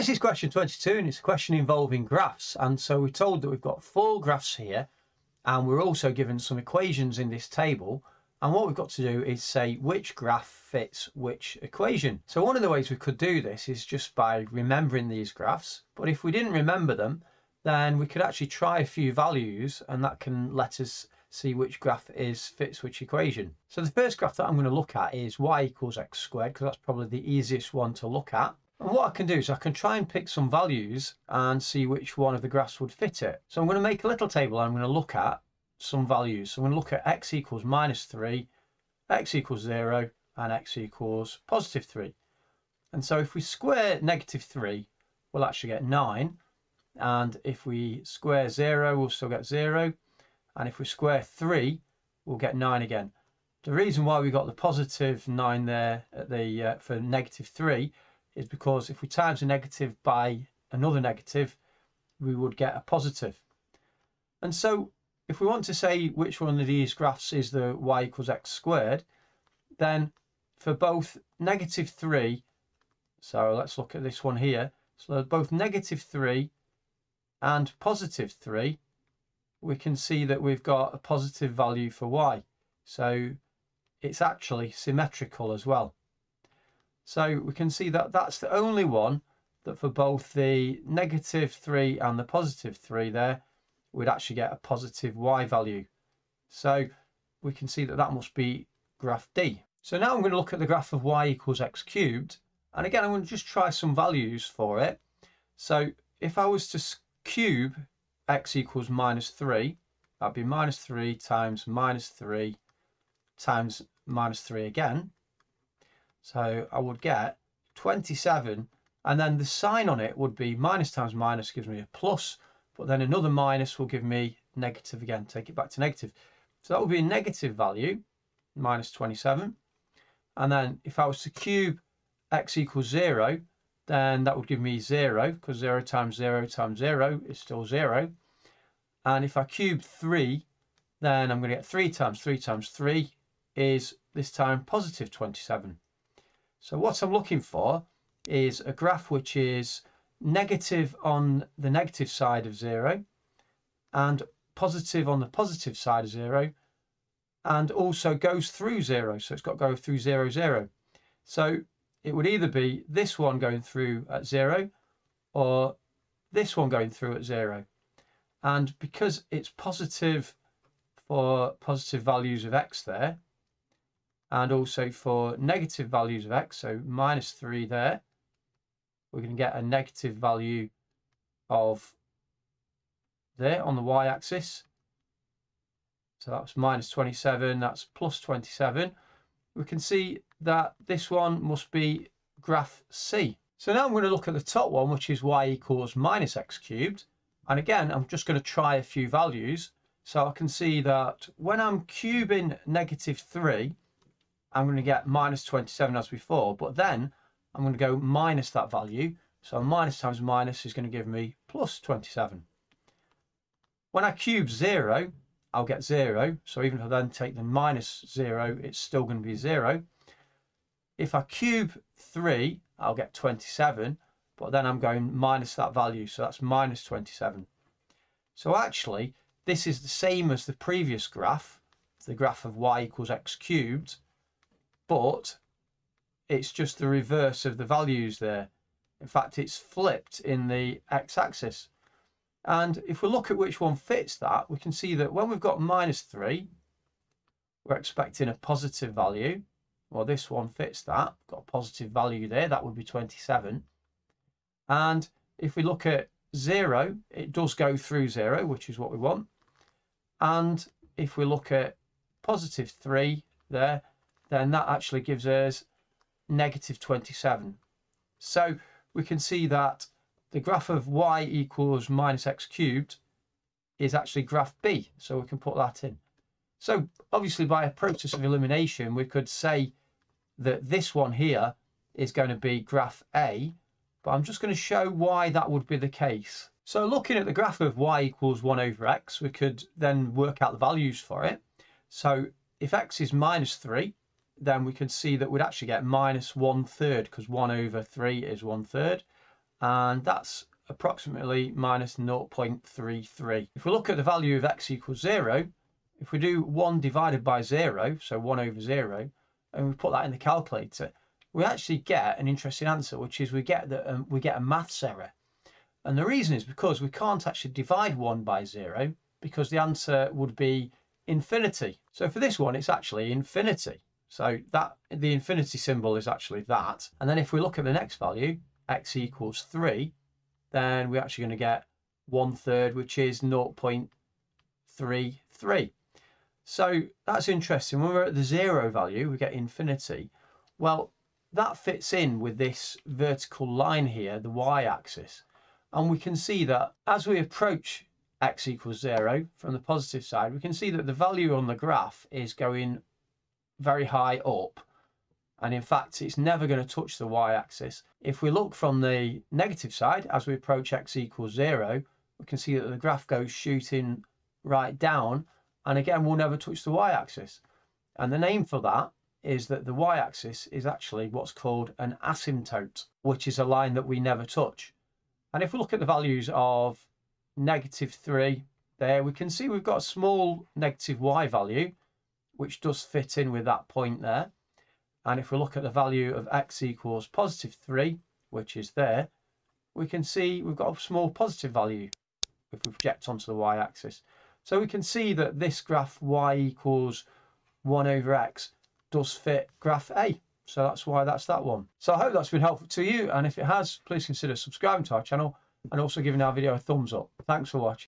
This is question 22, and it's a question involving graphs. And so we're told that we've got four graphs here, and we're also given some equations in this table. And what we've got to do is say which graph fits which equation. So one of the ways we could do this is just by remembering these graphs. But if we didn't remember them, then we could actually try a few values, and that can let us see which graph fits which equation. So the first graph that I'm going to look at is y = x², because that's probably the easiest one to look at. And what I can do is I can try and pick some values and see which one of the graphs would fit it. So I'm going to make a little table, and I'm going to look at some values. So I'm going to look at x = -3, x = 0, and x = +3. And so if we square -3, we'll actually get 9. And if we square 0, we'll still get 0. And if we square 3, we'll get 9 again. The reason why we got the +9 there at the for -3 is because if we times a negative by another negative, we would get a positive. And so if we want to say which one of these graphs is the y = x², then for both -3, so let's look at this one here. So both -3 and +3, we can see that we've got a positive value for y. So it's actually symmetrical as well. So we can see that that's the only one that for both the -3 and the +3 there, we'd actually get a positive y value. So we can see that that must be graph D. So now I'm going to look at the graph of y = x³. And again, I'm going to just try some values for it. So if I was to cube x = -3, that'd be -3 times -3 times -3 again. So I would get 27. And then the sign on it would be minus times minus gives me a plus. But then another minus will give me negative again, take it back to negative. So that would be a negative value, -27. And then if I was to cube x = 0, then that would give me 0, because 0 times 0 times 0 is still 0. And if I cube 3, then I'm going to get 3 times 3 times 3 is this time +27. So what I'm looking for is a graph which is negative on the negative side of 0 and positive on the positive side of 0, and also goes through 0. So it's got to go through 0 0. So it would either be this one going through at 0 or this one going through at 0. And because it's positive for positive values of x there, and also for negative values of x, so -3 there, we're going to get a negative value of there on the y-axis. So that's -27, that's +27. We can see that this one must be graph C. So now I'm going to look at the top one, which is y = -x³. And again, I'm just going to try a few values. So I can see that when I'm cubing -3, I'm going to get -27 as before, but then I'm going to go minus that value. So -times - is going to give me +27. When I cube 0, I'll get 0. So even if I then take the -0, it's still going to be 0. If I cube 3, I'll get 27, but then I'm going minus that value. So that's -27. So actually, this is the same as the previous graph, the graph of y = x³, but it's just the reverse of the values there. In fact, it's flipped in the x-axis. And if we look at which one fits that, we can see that when we've got -3, we're expecting a positive value. Well, this one fits that, got a positive value there, that would be 27. And if we look at 0, it does go through 0, which is what we want. And if we look at +3 there, then that actually gives us -27. So we can see that the graph of y = -x³ is actually graph B. So we can put that in. So obviously by a process of elimination, we could say that this one here is going to be graph A, but I'm just going to show why that would be the case. So looking at the graph of y = 1/x, we could then work out the values for it. So if x is -3, then we can see that we'd actually get -1/3, because 1/3 is 1/3. and that's approximately minus 0.33. If we look at the value of x equals 0, if we do 1 divided by 0, so 1 over 0, and we put that in the calculator, we actually get an interesting answer, which is we get a maths error. And the reason is because we can't actually divide 1 by 0, because the answer would be infinity. So for this one, it's actually infinity. So that the infinity symbol is actually that. And then if we look at the next value, x equals 3, then we're actually going to get 1/3, which is 0.33. So that's interesting. When we're at the 0 value, we get infinity. Well, that fits in with this vertical line here, the y-axis. And we can see that as we approach x equals 0 from the positive side, we can see that the value on the graph is going very high up. And in fact, it's never going to touch the y-axis. If we look from the negative side, as we approach x equals 0, we can see that the graph goes shooting right down. And again, we'll never touch the y-axis. And the name for that is that the y-axis is actually what's called an asymptote, which is a line that we never touch. And if we look at the values of -3 there, we can see we've got a small negative y value, which does fit in with that point there. And if we look at the value of x equals +3, which is there, we can see we've got a small positive value if we project onto the y-axis. So we can see that this graph y equals 1 over x does fit graph A. So that's why that's that one. So I hope that's been helpful to you. And if it has, please consider subscribing to our channel and also giving our video a thumbs up. Thanks for watching.